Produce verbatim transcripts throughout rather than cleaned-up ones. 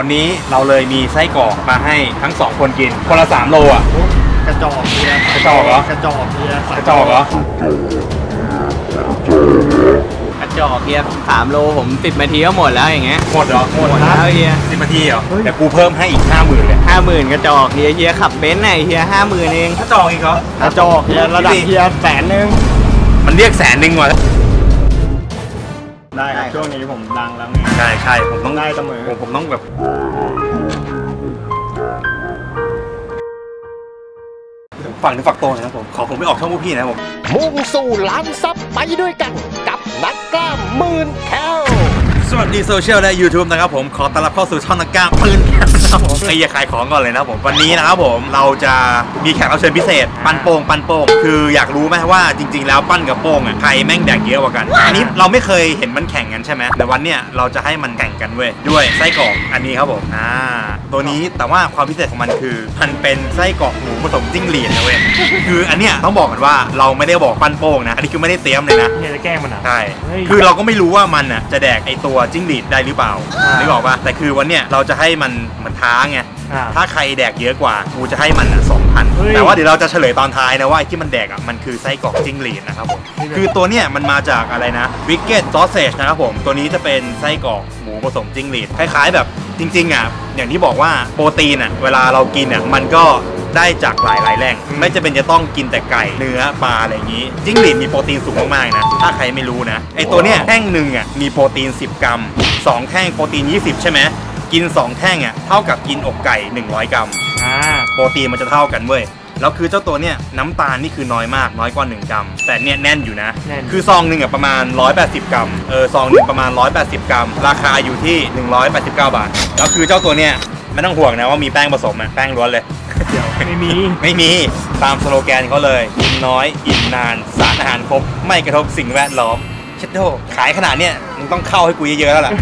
วันนี้เราเลยมีไส้กรอกมาให้ทั้งสองคนกินคนละสามโลอ่ะกระจอกเนี้ยกระจอกเหรอกระจอกเนี้ยกระจอกเหรอกระจอกเนี้ยสามโลผมสิบนาทีก็หมดแล้วอย่างเงี้ยหมดเหรอหมดแล้วเนี้ยสิบนาทีเหรอแต่กูเพิ่มให้อีกห้าหมื่นเลยห้าหมื่นกระจอกเนี้ยเนี้ยขับเบนซ์ไหนเนี้ยห้าหมื่นเองกระจอกอีกเหรอกระจอกเนี้ยระดับเนี้ยแสนหนึ่งมันเรียกแสนหนึ่งว่ะได้ครับช่วงนี้ผมดังแล้วไงใช่ใช่ผมต้องได้เสมอผมผมต้องแบบฝั่งนึงฝักโตนะครับผมขอผมไม่ออกช่องพวกพี่นะผมมุ่งสู่ล้านซับไปด้วยกันกับนักกล้ามหมื่นแคลสวัสดีโซเชียลและ YouTube นะครับผมขอต้อนรับเข้าสู่ช่องนักกล้ามหมื่นแคลนะครับผมไอ้ขายของก่อนเลยนะครับผมวันนี้นะครับผมเราจะมีแขกรับเชิญพิเศษปันโป่งปันโป่งคืออยากรู้ไหมว่าจริงๆแล้วปั้นกับโป่งอ่ะใครแม่งแดกเยอะกว่ากันอันนี้เราไม่เคยเห็นมันแข่งกันใช่ไหมแต่วันเนี้ยเราจะให้มันแข่งกันเว้ยด้วยไส้กรอกอันนี้ครับผมอ่าตัวนี้แต่ว่าความพิเศษของมันคือมันเป็นไส้กรอกหมูผสมจิ้งหรีดนะเว้ยคืออันเนี้ยต้องบอกกันว่าเราไม่ได้บอกปั้นโป่งนะอันนี้คือไม่ได้เตรียมเลยนะเนี่ยจะแกล้งมันอ่ะใช่คือเราก็ไม่รู้ว่ามันอ่ะจะแดกไอตัวจิ้งหรีดได้หรือเปล่าหรือบอกว่าแต่คือวันเนี้ยเราจะให้มันมันท้าไงถ้าใครแดกเยอะกว่ากูจะให้มันสองพันแต่ว่าเดี๋ยวเราจะเฉลยตอนท้ายนะว่าที่มันแดกอ่ะมันคือไส้กรอกจิ้งหรีดนะครับผมคือตัวเนี้ยมันมาจากอะไรนะวิกเก็ตซอสเซจนะครับผมตัวนี้จะเป็นไส้กรอกหมูผสมจิ้งหรีดคล้ายๆแบบจริงๆอ่ะอย่างที่บอกว่าโปรตีนอ่ะเวลาเรากินอ่ะมันก็ได้จากหลายๆแหล่งไม่จะเป็นจะต้องกินแต่ไก่เนื้อปลาอะไรอย่างนี้จิ้งหรีดมีโปรตีนสูงมากๆนะถ้าใครไม่รู้นะไอตัวเนี้ยแท่งหนึ่งอ่ะมีโปรตีนสิบกรัมสองแท่งโปรตีนยี่สิบใช่ไหมกินสองแท่งอ่ะเท่ากับกินอกไก่หนึ่งร้อยกรัมโปรตีนมันจะเท่ากันเว้ยแล้วคือเจ้าตัวเนี้ยน้ำตาลนี่คือน้อยมากน้อยกว่าหนึ่งกรัมแต่เนี้ยแน่นอยู่นะคือซองหนึ่งอ่ะประมาณหนึ่งร้อยแปดสิบกรัมเออซองหนึ่งประมาณหนึ่งร้อยแปดสิบกรัมราคาอยู่ที่หนึ่งร้อยแปดสิบเก้าบาทแล้วคือเจ้าตัวเนี้ยไม่ต้องห่วงนะว่ามีแป้งผสมอ่ะแป้งล้วนเลยไม่มีไม่มีตามสโลแกนเขาเลยกินน้อยอิ่มนานสารอาหารครบไม่กระทบสิ่งแวดล้อมเชดโดขายขนาดเนี้ยมึงต้องเข้าให้กูเยอะๆแล้วล่ะ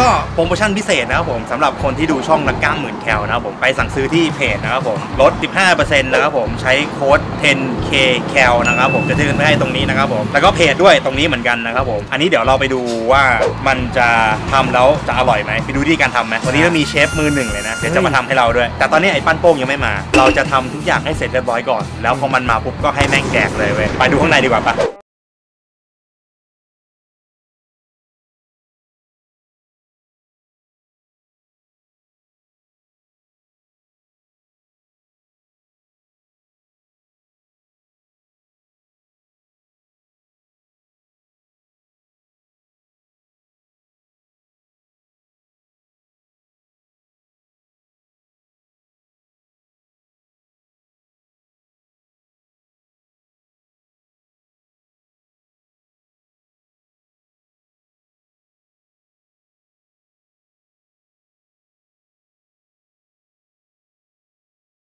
ก็โปรโมชั่นพิเศษนะครับผมสำหรับคนที่ดูช่องนักกล้ามหมื่นแคลนะครับผมไปสั่งซื้อที่เพจนะครับผมลด สิบห้าเปอร์เซ็นต์ นะครับผมใช้โค้ด เท็น เค แคลนะครับผมจะขึ้นไว้ให้ตรงนี้นะครับผมแล้วก็เพจด้วยตรงนี้เหมือนกันนะครับผมอันนี้เดี๋ยวเราไปดูว่ามันจะทำแล้วจะอร่อยไหมไปดูที่การทำไหมวันนี้เรามีเชฟมือหนึ่งเลยนะเดี๋ยวจะมาทำให้เราด้วยแต่ตอนนี้ไอ้ปั้นโป้งยังไม่มาเราจะทำทุกอย่างให้เสร็จเรียบร้อยก่อนแล้วพอมันมาปุ๊บก็ให้แม่งแดกเลยเว้ยไปดูข้างในดีกว่าปะ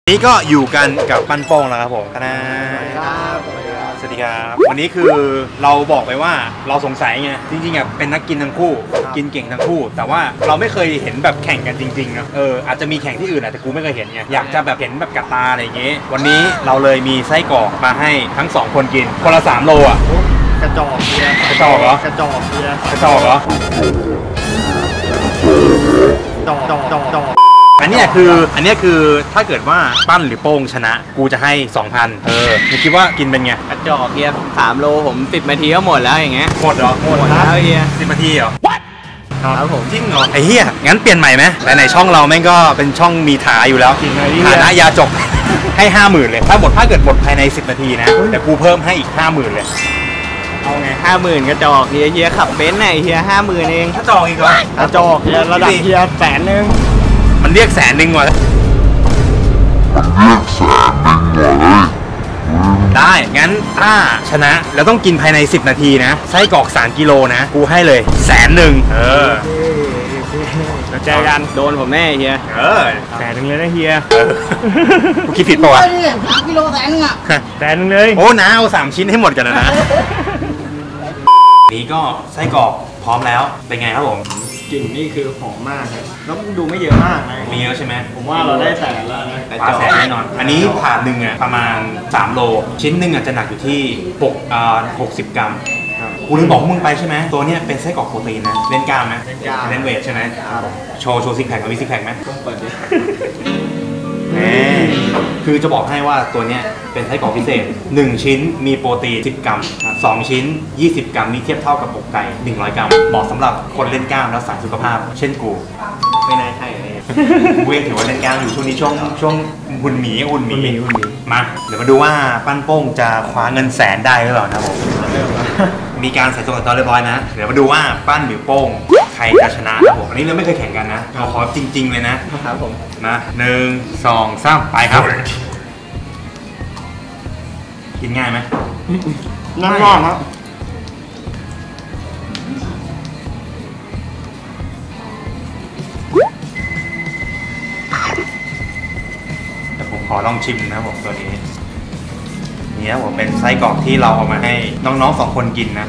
นี่ก็อยู่กันกับปั้นโป้งแล้วครับผมครับสวัสดีครับวันนี้คือเราบอกไปว่าเราสงสัยไงจริงๆอ่ะเป็นนักกินทั้งคู่กินเก่งทั้งคู่แต่ว่าเราไม่เคยเห็นแบบแข่งกันจริงๆนะเอออาจจะมีแข่งที่อื่นแต่กูไม่เคยเห็นไงอยากจะแบบเห็นแบบกับตาอะไรอย่างเงี้ยวันนี้เราเลยมีไส้กรอกมาให้ทั้งสองคนกินคนละสามโลอ่ะกระจอกเนี้ยกระจอกเหรอกระจอกเนี้ยกระจอกเหรอจอกจอกจอกจอกอันนี้คืออันนี้คือถ้าเกิดว่าปั้นหรือโป้งชนะกูจะให้ สองพัน เออมึงคิดว่ากินเป็นไงกระจอกเฮียสามโลผมสิบนาทีก็หมดแล้วอย่างเงี้ยหมดเหรอหมดแล้วเฮียสิบนาทีเหรอครับผมจริงเหรอไอ้เฮียงั้นเปลี่ยนใหม่ไหมแต่ในช่องเราแม่งก็เป็นช่องมีฐานอยู่แล้วฐานะยาจกให้ห้าหมื่นเลยถ้าหมดถ้าเกิดหมดภายในสิบนาทีนะแต่กูเพิ่มให้อีกห้าหมื่นเลยเอาไงห้าหมื่นกระจอกเฮียเฮียขับเบนซ์ไหนเฮียห้าหมื่นเองกระจอกอีกเหรอกระจอกเฮียระดับเฮียแสนหนึ่งมันเรียกแสนหนึ่งว่ะเรียกแสนหนึ่งว่ะได้งั้นถ้าชนะแล้วต้องกินภายในสิบนาทีนะไส้กรอกสามกิโลนะกูให้เลยแสนหนึ่งเออเราเจอกันโดนผมแน่เฮียเออแสนหนึ่งเลยนะเฮียกูคิดผิดป่ะวะสามกิโลแสนหนึ่งอ่ะแสนหนึ่งเลยโอ้นะเอาสามชิ้นให้หมดกันแล้วนะนี่ก็ไส้กรอกพร้อมแล้วเป็นไงครับผมกลิ่นนี่คือหอมมากแล้วดูไม่เยอะมากนะมีเยอะใช่ไหมผมว่าเราได้แสนแล้วนะแต่แสนแน่นอนอันนี้ถาดหนึ่งอ่ะประมาณสามโลชิ้นหนึ่งอ่ะจะหนักอยู่ที่หกสิบกรัม กูลืมบอกมึงไปใช่ไหมตัวเนี้ยเป็นไส้กรอกโปรตีนนะเล่นกล้ามไหมเล่นกล้ามเล่นเวทใช่ไหมโชว์โชว์ซิกแพคมีซิกแพคไหมต้องเปิดดิคือจะบอกให้ว่าตัวเนี้ยเป็นไส้กรอกพิเศษหนึ่งชิ้นมีโปรตีนสิบกรัมสองชิ้นยี่สิบกรัมนี่เทียบเท่ากับอกไก่หนึ่งร้อยกรัมเหมาะสำหรับคนเล่นกล้ามและสายสุขภาพเช่นกูไม่น่าใช่เลยเว้ยถือว่าเล่นกล้ามอยู่ช่วงนี้ช่วงช่วงหุ่นหมีหุ่นหมีมาเดี๋ยวมาดูว่าปั้นโป้งจะคว้าเงินแสนได้หรือเปล่านะผมมีการใส่ส่วนต่อเรียบร้อยนะเดี๋ยวมาดูว่าปั้นหรือโป้งใครจะชนะครับผมอันนี้เราไม่เคยแข่งกันนะเราขอจริงๆเลยนะครับผมนะหนึ่งสองสามไปครับกินง่ายไหมง่ายมากครับแต่ผมขอลองชิมนะผมตัวนี้นี่นะผมเป็นไส้กรอกที่เราเอามาให้น้องๆสองคนกินนะ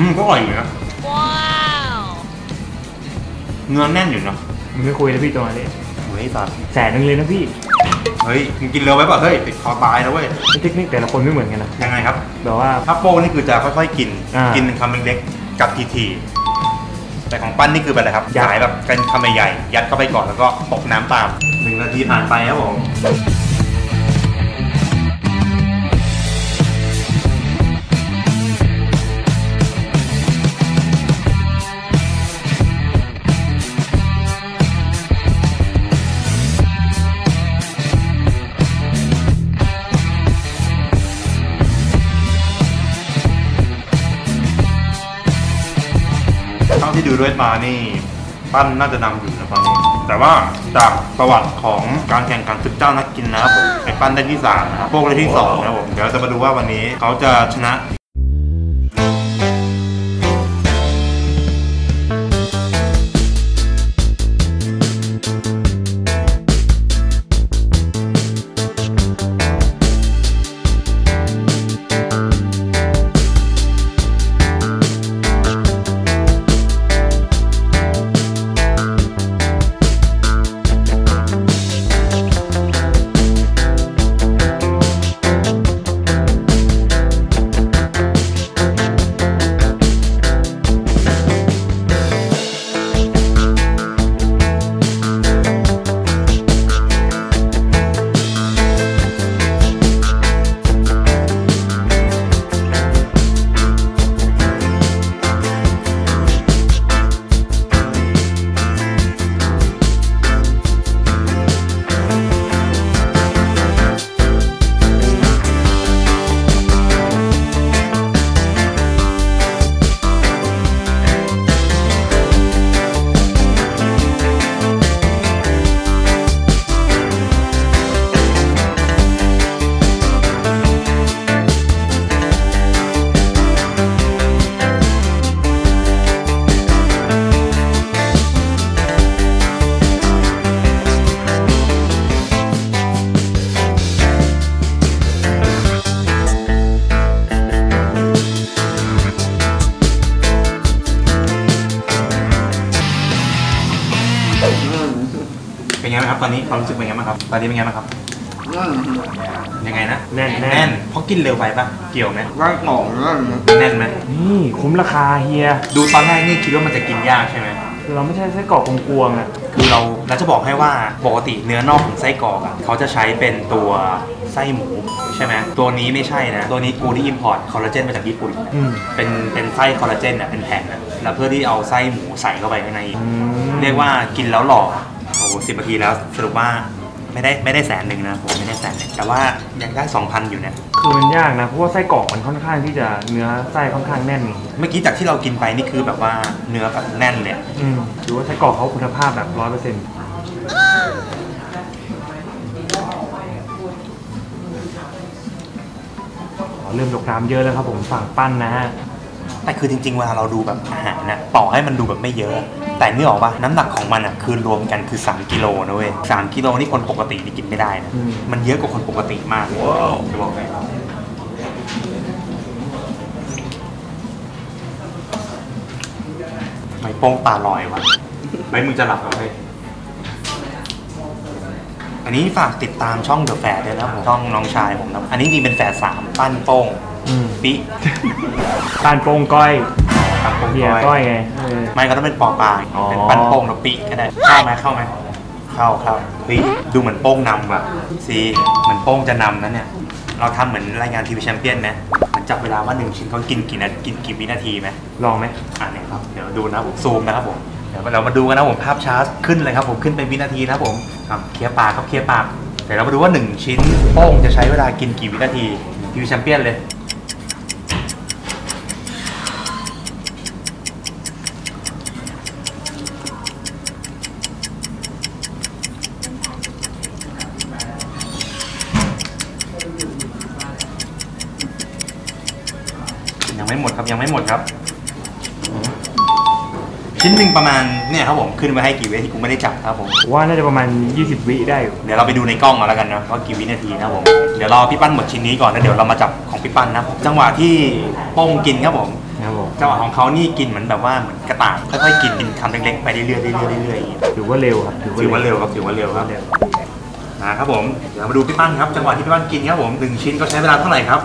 อืมก็อร่อยอยู่นะว้าวเนื้อแน่นอยู่เนาะมึงไม่คุยนะพี่ตัวนี้เฮ้ยสัตว์แสนนึงเลยนะพี่เฮ้ยมึงกินเร็วไว้ป่ะเฮ้ยติดคอตายนะเว้ยเทคนิคแต่ละคนไม่เหมือนกันนะยังไงครับแบบว่าถ้าโป้นี่คือจะค่อยๆกินกินคำเล็กๆกับทีทีแต่ของปั้นนี่คือแบบอะไรครับสายแบบเป็นคำใหญ่ๆยัดเข้าไปก่อนแล้วก็ตบน้ำตามหนึ่งนาทีผ่านไปครับผมที่ดูด้วยมานี่ปั้นน่าจะนำอยู่นะตอนนี้แต่ว่าจากประวัติของการแข่งขันศึกเจ้านักกินนะครับผมไอ้ปั้นได้ที่สามนะครับโป้งได้ที่สองนะครับผมเดี๋ยวจะมาดูว่าวันนี้เขาจะชนะตอนนี้ความรู้สึกเป็นไงบ้างครับตอนนี้เป็นไงบ้างครับยังไงนะแน่นแน่นเพราะกินเร็วไปปะเกี่ยวไหมร่างหอมแน่นไหมนี่คุ้มราคาเฮียดูตอนแรกนี่คิดว่ามันจะกินยากใช่ไหมคือเราไม่ใช่ไส้กรอกกวงๆอ่ะคือเราเราจะบอกให้ว่าปกติเนื้อนอกของไส้กรอกอ่ะเขาจะใช้เป็นตัวไส้หมูใช่ไหมตัวนี้ไม่ใช่นะตัวนี้กูที่อิมพอร์ตคอลลาเจนมาจากญี่ปุ่นเป็นเป็นไส้คอลลาเจนอ่ะเป็นแผ่นอ่ะแล้วเพื่อที่เอาไส้หมูใส่เข้าไปข้างในเรียกว่ากินแล้วหล่อสิบนาทีแล้วสรุปว่าไม่ได้ไม่ได้แสนหนึ่งนะผมไม่ได้แสนหนึ่งแต่ว่ายังได้ สองพัน อยู่เนี่ยคือมันยากนะเพราะว่าไส้กรอกมันค่อนข้างที่จะเนื้อไส้ค่อนข้างแน่นเมื่อกี้จากที่เรากินไปนี่คือแบบว่าเนื้อแบบแน่นเลยอืมถือว่าไส้กรอกเขาคุณภาพแบบร้อยเปอร์เซ็นต์เริ่มยกน้ำเยอะแล้วครับผมฝั่งปั้นนะฮะแต่คือจริงๆเวลาเราดูแบบอาหารนะต่อให้มันดูแบบไม่เยอะแต่นี่ออกป่ะน้ำหนักของมันอ่ะคือรวมกันคือสามกิโลนะเว้ยสามกิโลนี่คนปกตินี่กินไม่ได้นะมันเยอะกว่าคนปกติมากจะบอกไงไอ้โป้งตาลอยวะไม่มึงจะหลับแล้วเฮ้ยอันนี้ฝากติดตามช่อง The Fadd ด้วยนะผมช่องน้องชายผมนะอันนี้จริงเป็นแฝดสามปั้นโป้ง ปิปานโป่งก้อยปานโป่งก้อยไงไม่ก็ต้องเป็นปอปางเป็นปานโป่งหรือปิก็ได้เข้าไหมเข้าไหมเข้าครับเฮ้ยดูเหมือนโป้งนำว่ะซีเหมือนโป้งจะนำนะเนี่ยเราทำเหมือนรายงานทีวีแชมเปี้ยนไหมมันจับเวลาว่าหนึ่งชิ้นเขากินกี่นาทีกินกี่วินาทีไหมลองไหมอ่านเนี่ยครับเดี๋ยวดูนะผมซูมนะครับผมเดี๋ยวเรามาดูกันนะผมภาพช้าขึ้นเลยครับผมขึ้นเป็นวินาทีนะครับผมเคี้ยวปากครับเคี้ยวปากเดี๋ยวเรามาดูว่าหนึ่งชิ้นโป้งจะใช้เวลากินกี่วินาทีทีวีแชมเปี้ยนเลยไม่หมดครับยังไม่หมดครับชิ้นหนึ่งประมาณเนี่ยครับผมขึ้นมาให้กี่วินาทีกูไม่ได้จับครับผมว่าน่าจะประมาณยี่สิบวิได้อยู่เดี๋ยวเราไปดูในกล้องมาแล้วกันนะว่ากี่วินาทีนะผมเดี๋ยวรอพี่ปั้นหมดชิ้นนี้ก่อนแล้วเดี๋ยวเรามาจับของพี่ปั้นนะจังหวะที่โป้งกินครับผมจังหวะของเขานี่กินเหมือนแบบว่าเหมือนกระต่ายค่อยๆกินกินคำเล็กๆไปเรื่อยๆเรื่อยๆเรื่อยๆถือว่าเร็วครับถือว่าเร็วครับถือว่าเร็วครับนะครับผมเดี๋ยวมาดูพี่ปั้นครับจังหวะที่พี่ปั้นกินครับผมหนึ่งชิ้นก็ใช้เวลาเท่าไหร่ครับ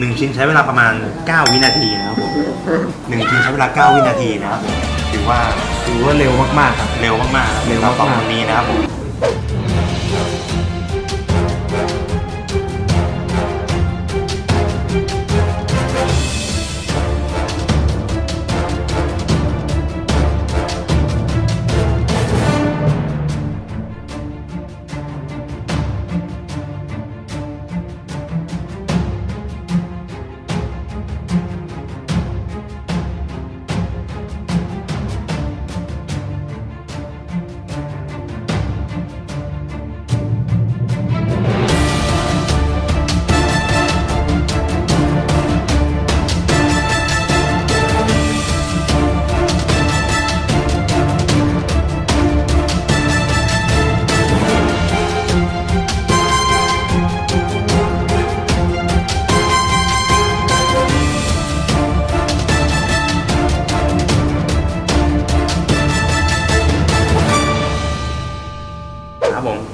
หนึ่งชิ้นใช้เวลาประมาณเก้าวินาทีนะครับผมหนึ่งชิ้นใช้เวลาเก้าวินาทีนะครับถือว่าถือว่าเร็วมากๆครับเร็วมากๆเร็วมากๆวันนี้นะครับผม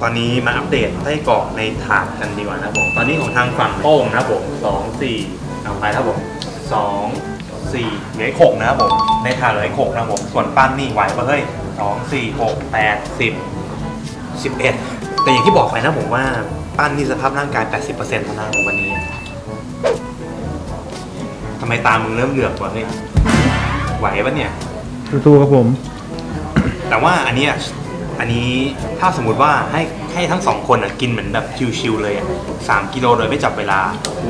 ตอนนี้มาอัปเดตไส้กรอกในถาดกันดีกว่านะครับผมตอนนี้ของทางฝั่งโป้งนะครับผมสองสี่เอาไปครับผมสองสี่เหลือหกนะครับผมในถาดเหลือหกนะครับผมส่วนปั้นนี่ไหวปะเฮ้ยสองสี่หกแปดสิบสิบเอ็ดแต่อย่างที่บอกไปนะผมว่าปั้นนี่สภาพร่างกาย แปดสิบเปอร์เซ็นต์ เท่านั้นของวันนี้ทำไมตามึงเริ่มเหลือกวะเฮ้ยไหวปะเนี่ยสู้ๆครับผมแต่ว่าอันนี้อันนี้ถ้าสมมุติว่าให้ให้ทั้งสองคนอ่ะกินเหมือนแบบชิวๆเลยสามกิโลโดยไม่จับเวลา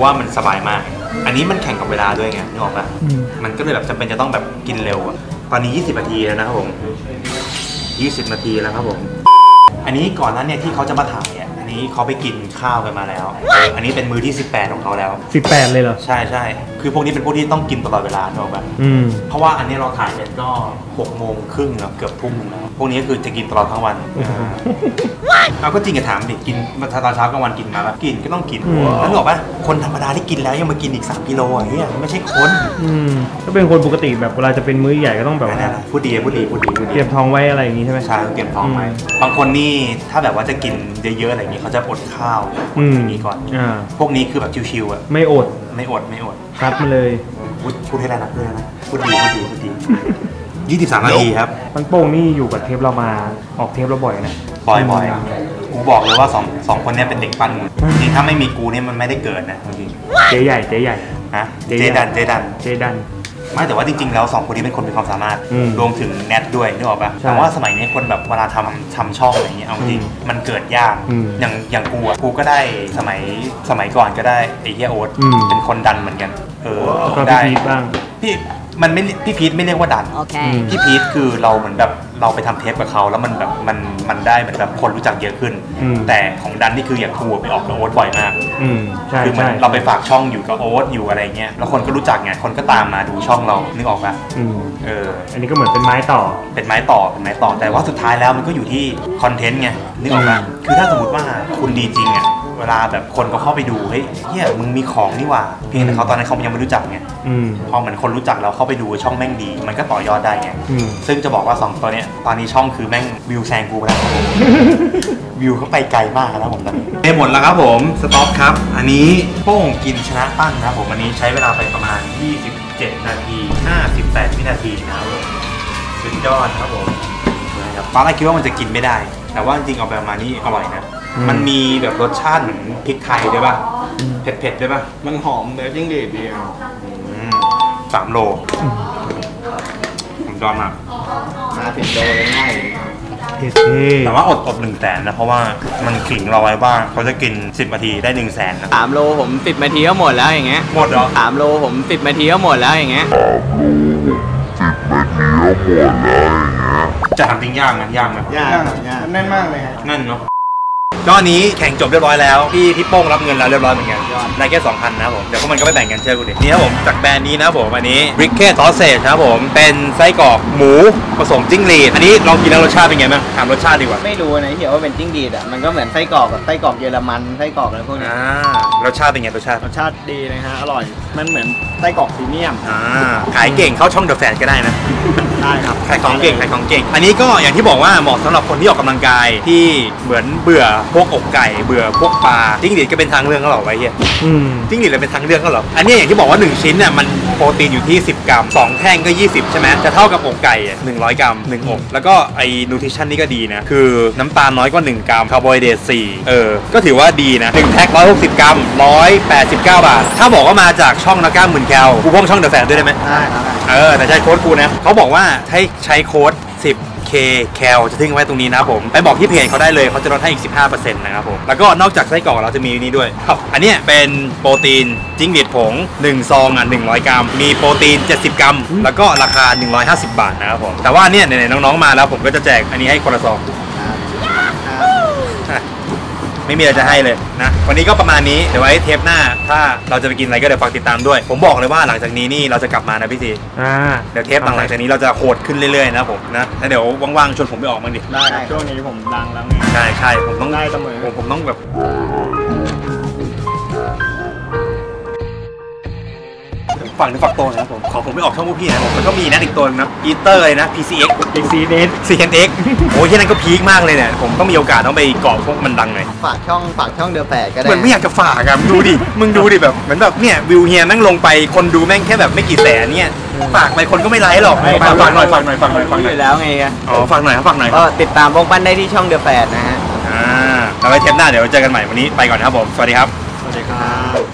ว่ามันสบายมากอันนี้มันแข่งกับเวลาด้วยไงนึกออกปะมันก็เลยแบบจำเป็นจะต้องแบบกินเร็วตอนนี้ยี่สิบนาทีแล้วนะครับผมยี่สิบนาทีแล้วครับผมอันนี้ก่อนนั้นเนี่ยที่เขาจะมาถ่ายอ่ะอันนี้เขาไปกินข้าวกันมาแล้วอันนี้เป็นมื้อที่สิบแปดของเขาแล้วสิบแปดเลยเหรอใช่ใช่คือพวกนี้เป็นพวกที่ต้องกินตลอดเวลานึกออกปะเพราะว่าอันนี้เราถ่ายเป็นก็หกโมงครึ่งแล้วเกือบทุ่มแล้วพวกนี้คือจะกินตลอดทั้งวันเราก็จริงกับถามดิกินมาตอนเช้ากลางวันกินมาแล้วกินก็ต้องกินแล้วบอกว่าคนธรรมดาที่กินแล้วยังมากินอีกสามกิโลอย่างเงี้ยไม่ใช่คนถ้าเป็นคนปกติแบบเวลาจะเป็นมื้อใหญ่ก็ต้องแบบพูดดีพูดดีพูดดีเตรียมท้องไว้อะไรอย่างงี้ใช่ไหมใช่เตรียมท้องไว้บางคนนี่ถ้าแบบว่าจะกินเยอะๆอะไรอย่างงี้เขาจะอดข้าวอย่างงี้ก่อนพวกนี้คือแบบชิวๆอ่ะไม่อดไม่อดไม่อดครับมาเลยพูดให้ระดับเลยนะพูดดีพูดดีพูดดียี่สิบสามนาทีครับปั้นโป้งนี่อยู่กับเทปเรามาออกเทปเราบ่อยนะบ่อยบ่อยกูบอกเลยว่าสองสองคนนี้เป็นเด็กปั้นจริงถ้าไม่มีกูเนี่ยมันไม่ได้เกิดนะจริงเจ๊ใหญ่เจ๊ใหญ่นะเจ๊ดันเจ๊ดันเจ๊ดันไม่แต่ว่าจริงๆแล้วสองคนนี้เป็นคนมีความสามารถรวมถึงแนทด้วยนึกออกปะแต่ว่าสมัยนี้คนแบบเวลาทำทำช่องอะไรเงี้ยเอาจริงมันเกิดยากอย่างอย่างกูกูก็ได้สมัยสมัยก่อนก็ได้ไอ้เฮียโอ๊ตเป็นคนดันเหมือนกันเออได้บ้างพี่มันไม่พี่พีทไม่เรียกว่าดัน Okay. พี่พีทคือเราเหมือนแบบ เราไปทำเทปกับเขาแล้วมันแบบมันมันได้เหมือนแบบคนรู้จักเยอะขึ้นแต่ของดันนี่คืออย่างครูไปออกกับโอ๊ตบ่อยมากคือมันเราไปฝากช่องอยู่กับโอ๊ตอยู่อะไรเงี้ยแล้วคนก็รู้จักไงคนก็ตามมาดูช่องเรานึกออกปะเอออันนี้ก็เหมือนเป็นไม้ต่อเป็นไม้ต่อเป็นไม้ต่อแต่ว่าสุดท้ายแล้วมันก็อยู่ที่คอนเทนต์ไงนึกออกปะคือถ้าสมมติว่าคุณดีจริงอ่ะเวลาแบบคนก็เข้าไปดูเฮ้ยเนี่ยมึงมีของนี่หว่าเพียงแต่เขาตอนนั้นเขายังไม่รู้จักไงพอเหมือนคนรู้จักเราเข้าไปดูช่องแม่งดีมันก็ต่อยอดได้ไงซึ่งจะบอกว่าสองตัวเนี้ยตอนนี้ช่องคือแม่งวิวแซงกูแล้ววิวเขาไปไกลมากนะผมตอนนี้เต็มหมดแล้วครับผมสต็อปครับอันนี้โป้งกินชนะตั้นนะผมอันนี้ใช้เวลาไปประมาณยี่สิบเจ็ดนาทีห้าสิบแปดวินาทีนะครับผมสุดยอดครับผมนะครับตอนแรกคิดว่ามันจะกินไม่ได้แต่ว่าจริงๆออกไปมานี่อร่อยนะมันมีแบบรสชาติเหมือนพริกไทยด้วยป่ะเผ็ดๆด้วยป่ะมันหอมแบบยิ่งเด็ดเดียวสามโลผมยอมอ่ะมาถึงโลง่ายแต่ว่าอดอดหนึ่งแสนนะเพราะว่ามันขิงเราไว้ว่าเขาจะกินสิบนาทีได้หนึ่งแสนนะสามโลผมสิบนาทีก็หมดแล้วอย่างเงี้ยหมดเหรอสามโลผมสิบนาทีก็หมดแล้วอย่างเงี้ยจะทำจริงยากนะยากไหมยากยากแน่นมากเลยแน่นเนาะตอนนี้แข่งจบเรียบร้อยแล้วพี่พี่โป้งรับเงินแล้วเรียบร้อยเหมือนกันได้แค่ สองพัน นะผมเดี๋ยวพวกมันก็ไปแบ่งกันเชื่อกูดินี่ครับผมจากแบรนด์นี้นะผมอันนี้ Bricket Sausage ครับผมเป็นไส้กรอกหมูผสมจิ้งหรีดอันนี้ลองกินแล้วรสชาติเป็นไงบ้างถามรสชาติดีกว่าไม่รู้นะเดี๋ยวว่าเป็นจิ้งหรีดอ่ะมันก็เหมือนไส้กรอกแบบไส้กรอกเยอรมันไส้กรอกอะไรพวกนี้รสชาติเป็นไงรสชาติรสชาติดีนะฮะอร่อยมันเหมือนไส้กรอกพรีเมียมขายเก่งเข้าช่อง The Fadd ก็ได้นะได้ครับขายของเก่งขายของเก่งอันนี้ก็อย่างที่บอกว่าเหมาะสำหรับคนที่ออกกำลังกายที่เหมือนเบื่อพวกอกไก่เบื่อพวกปลาจิ้งหรีดก็เป็นทางเลือกก็หรอไว้เฮียจิ้งหรีดเลยเป็นทางเลือกก็หรออันนี้อย่างที่บอกว่าหนึ่งชิ้นเนี่ยมันโปรตีนอยู่ที่สิบกรัมสองแท่งก็ยี่สิบใช่ไหมจะเท่ากับอกไก่หนึ่งร้อยกรัมหนึ่งอกแล้วก็ไอ้นูทริชั่นนี่ก็ดีนะคือน้ำตาลน้อยกว่าหนึ่งกรัมคาร์โบไฮเดรตสี่เออก็ถือว่าดีนะหนึ่งแพ็คหนึ่งร้อยหกสิบกรัมหนึ่งร้อยแปดสิบเก้าบาทถ้าบอกว่ามาจากช่องละเก้าหมื่นแคลกูพ่วงช่องเดอะแฟดด้วยได้ไหมได้ครับเออแต่ใช้โค้ดกูนะเขาบอกว่าให้ใช้โค้ดสิบแคลจะทิ้งไว้ตรงนี้นะผมไปบอกที่เพจเขาได้เลยเขาจะลดให้อีก สิบห้าเปอร์เซ็นต์ นะครับผมแล้วก็นอกจากไส้กรอกเราจะมีนี่ด้วยอันนี้เป็นโปรตีนจิ้งหรีดผงหนึ่งซองอ่ะหนึ่งร้อยกรัมมีโปรตีนเจ็ดสิบกรัมแล้วก็ราคาหนึ่งร้อยห้าสิบบาทนะครับผมแต่ว่าเนี่ยไหนๆน้องๆมาแล้วผมก็จะแจกอันนี้ให้คนละซองไม่มีอะไรจะให้เลยนะวันนี้ก็ประมาณนี้เดี๋ยวไว้เทปหน้าถ้าเราจะไปกินอะไรก็เดี๋ยวฝากติดตามด้วยผมบอกเลยว่าหลังจากนี้นี่เราจะกลับมานะพี่ซีเดี๋ยวเทปหลังจากนี้เราจะโหดขึ้นเรื่อยๆนะผมนะแล้วเดี๋ยวว่างๆชวนผมไปออกบ้างดิได้ช่วงนี้ผมดังแล้วไงใช่ใช่ผมต้องได้เสมอผมผมต้องแบบฝั่งนึงฝั่งโตนะครับผมขอผมไม่ออกช่องพวกพี่นะผมมันก็มีนะอีกตัวนะ eater เลยนะ พี ซี เอ็กซ์ พี ซี เอ็น เอ็กซ์ ซี เอ็น เอ็กซ์ โอ้ยแค่นั้นก็พีคมากเลยเนี่ยผมต้องมีโอกาสต้องไปเกาะพวกมันดังหน่อยฝากช่องฝากช่องเดอะแฟดก็ได้เหมือนไม่อยากจะฝากอะมึงดูดิมึงดูดิแบบเหมือนแบบเนี่ยวิวเฮียแม่งลงไปคนดูแม่งแค่แบบไม่กี่แสนเนี่ยฝากไปคนก็ไม่ไลค์หรอกฝากหน่อยฝากหน่อยฝากหน่อยฝากหน่อยแล้วไงอ๋อฝากหน่อยครับฝากหน่อยก็ติดตามวงปั้นได้ที่ช่องเดอะแฟดนะฮะอ่าแล้วไว้เทปหน้าเดี๋ยวเจอกันใหม่วันนี้ไปก่อนครับผมสวัสดีครับสวัสดีครับ